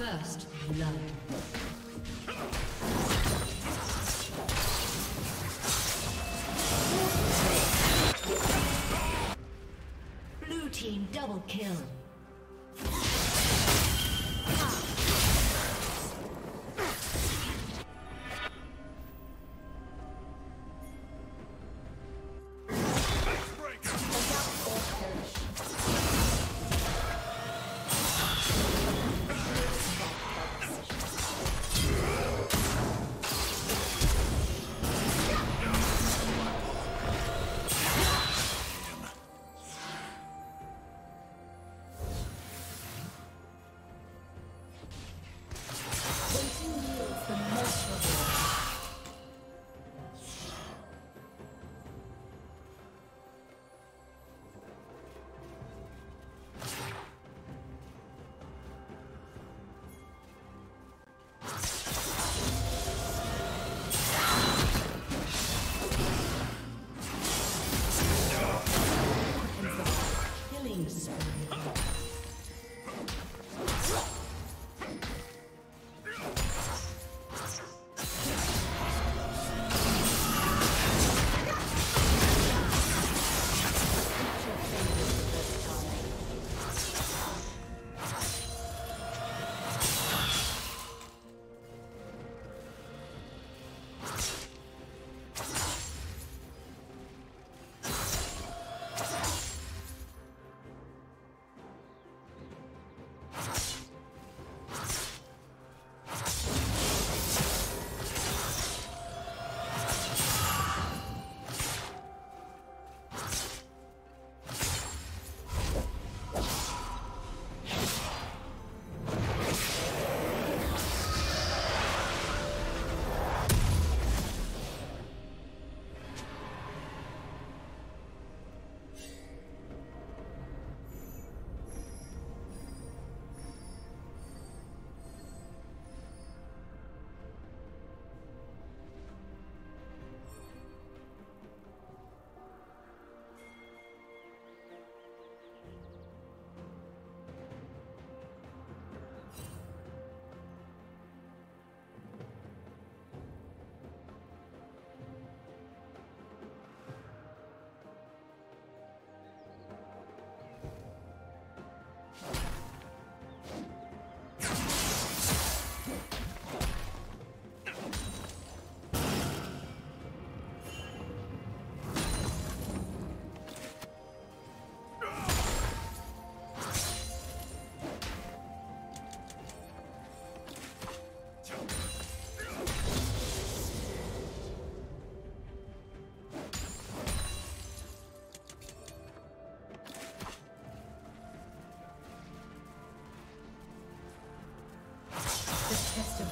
First blood. Team double kill.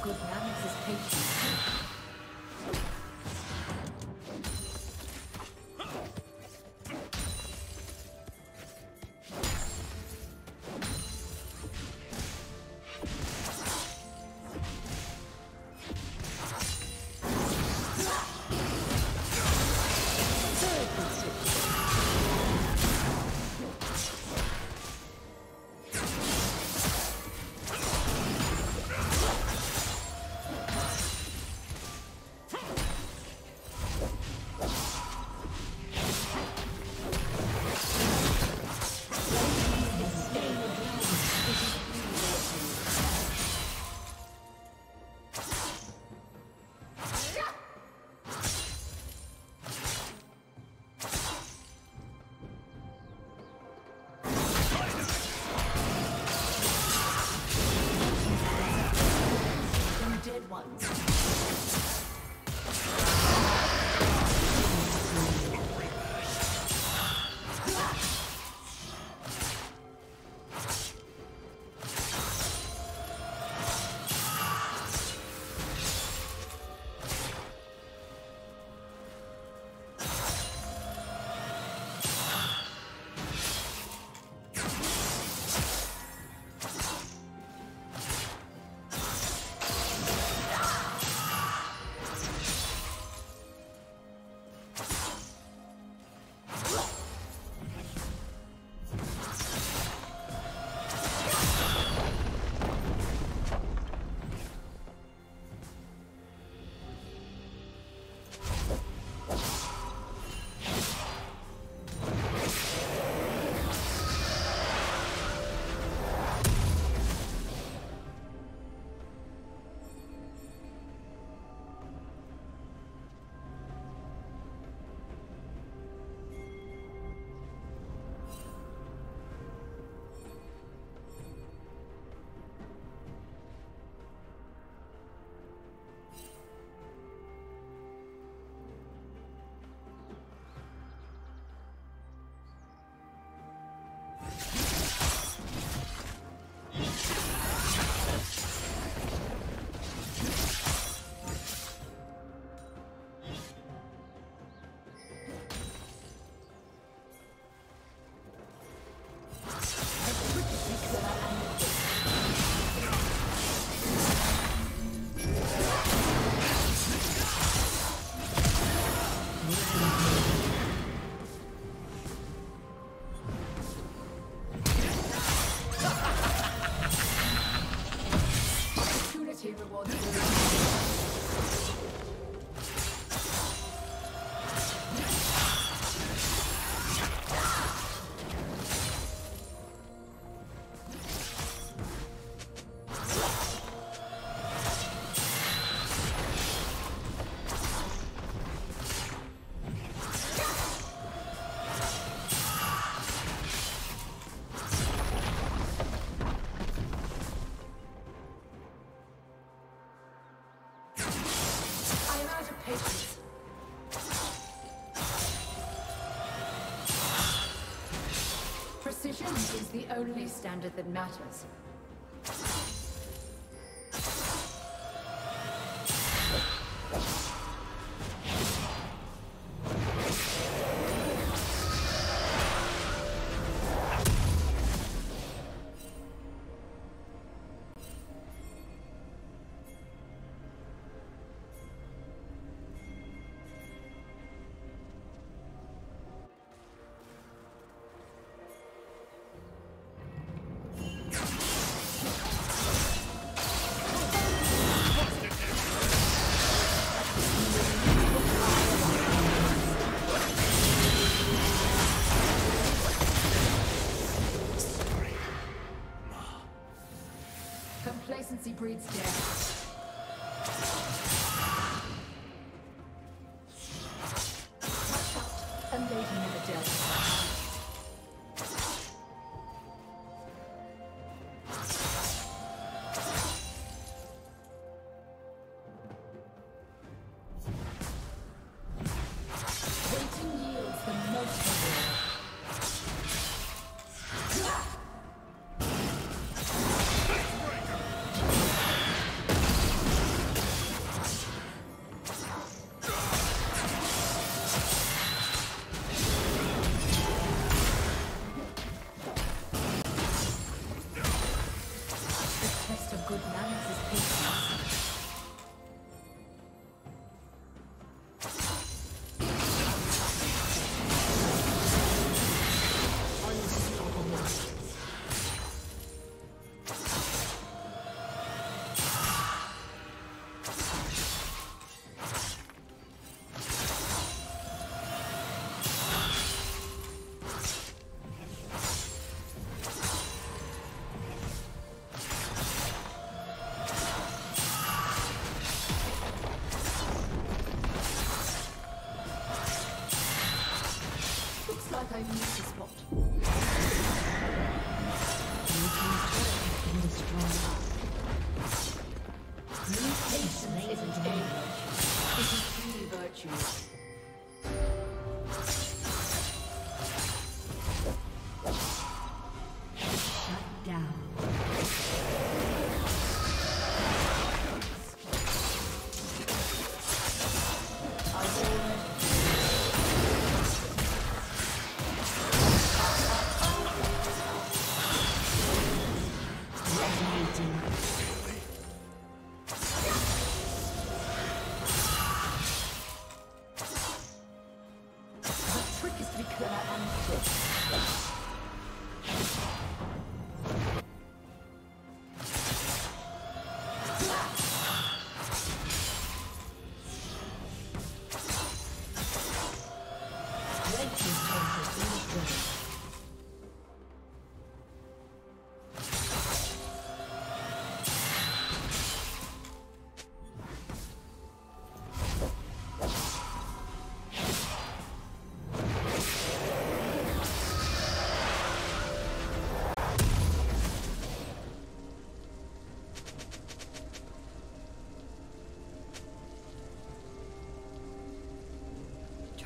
Good balance is patience. Precision is the only standard that matters. Complacency breeds death. Watch out, a lady never dealt. I need to spot. Your team's turret has been destroyed. Patience isn't a virtue. It is truly virtue.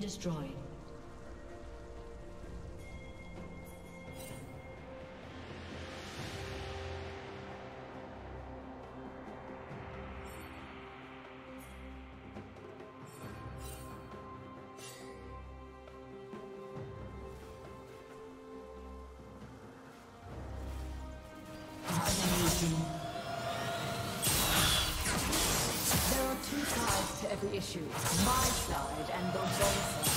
Destroyed. Domination. There are two sides to every issue. My side and the wrong side.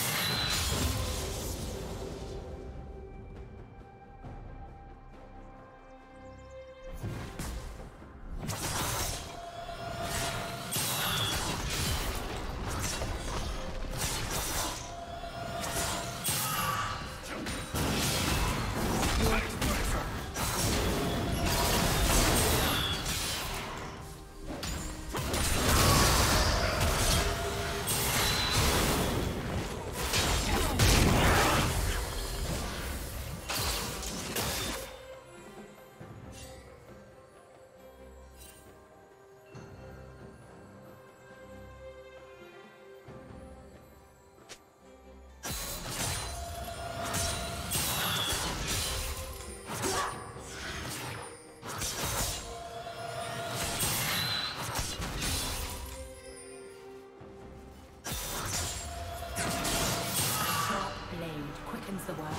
Like.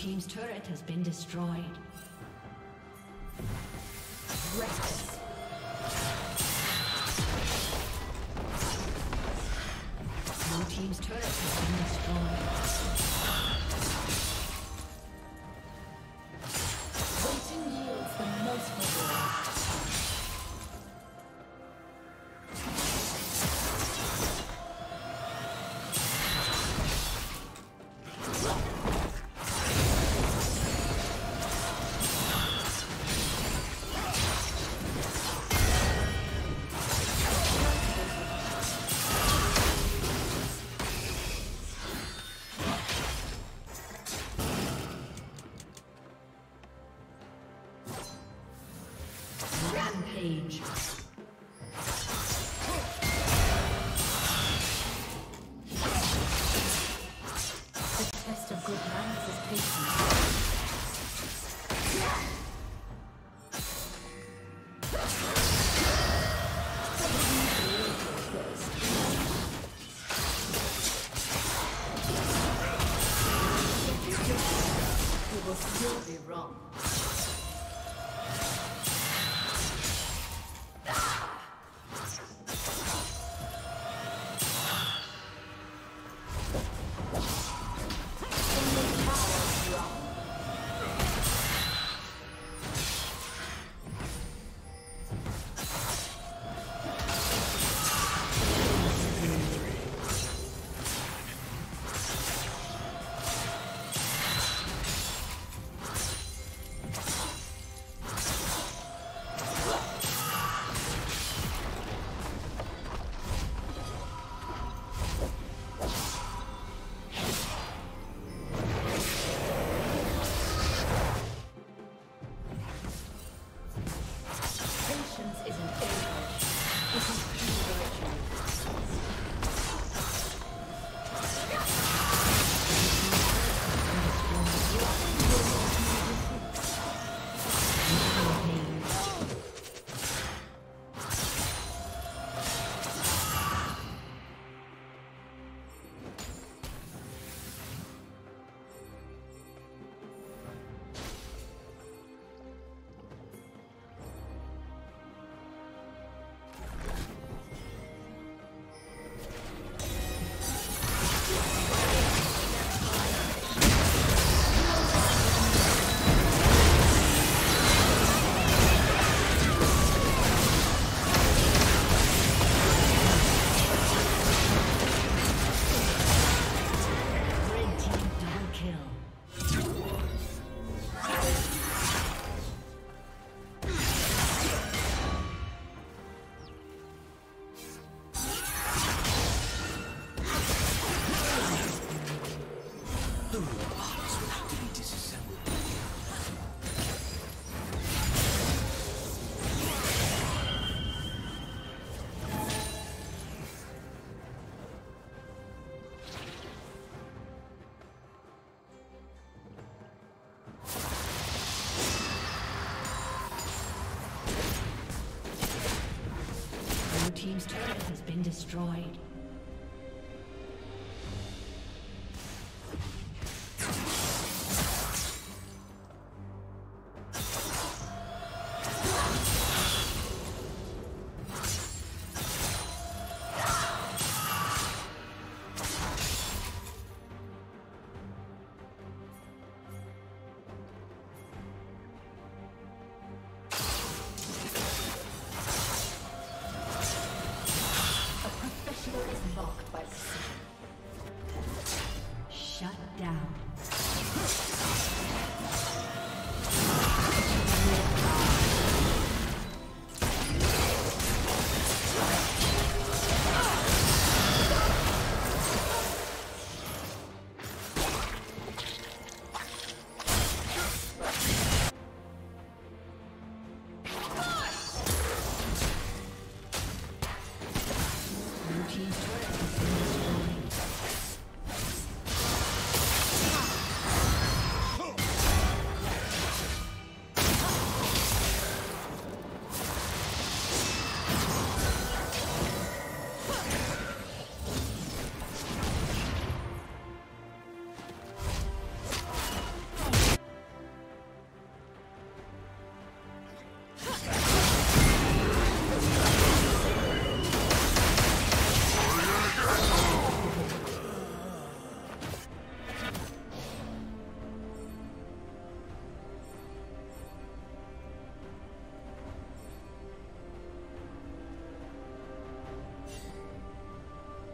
Team's turret has been destroyed. Reckless. Blue team's turret has been destroyed. team's turret has been destroyed.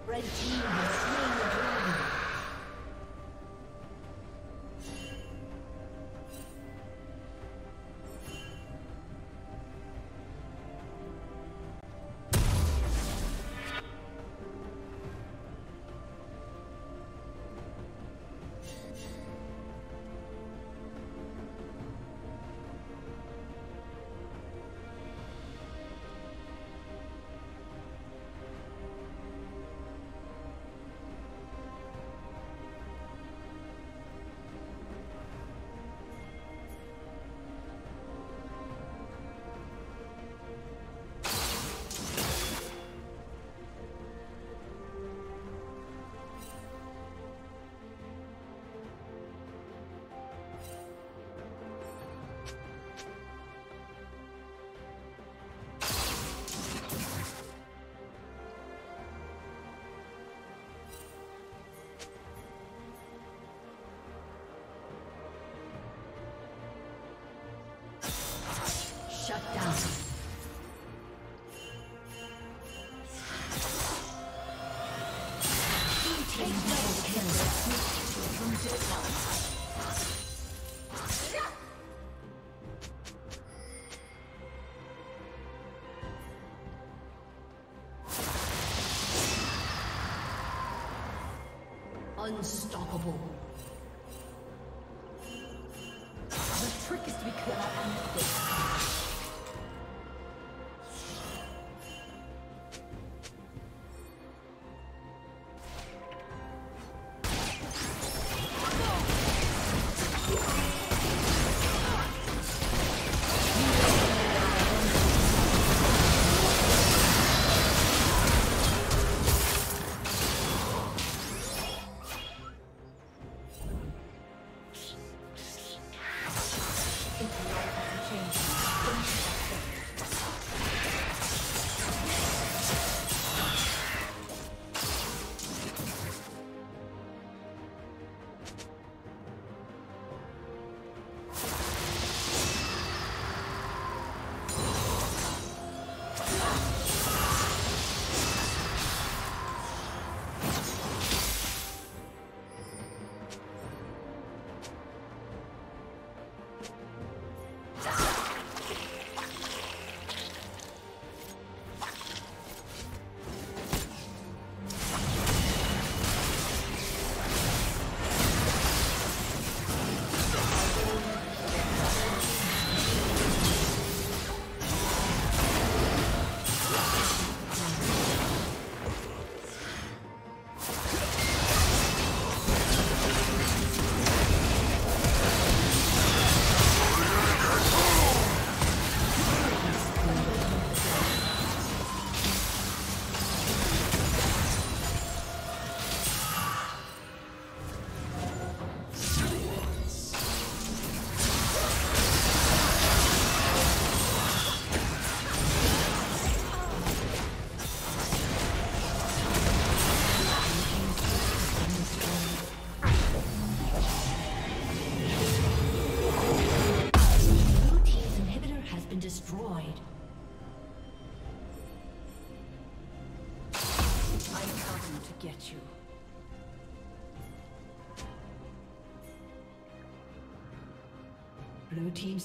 Red team has slain the dragon. Shut down. Team double kill. From Zilpon. Unstoppable. The trick is to be clever and quick. Change. come to get you. Blue team's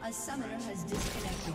The summoner has disconnected.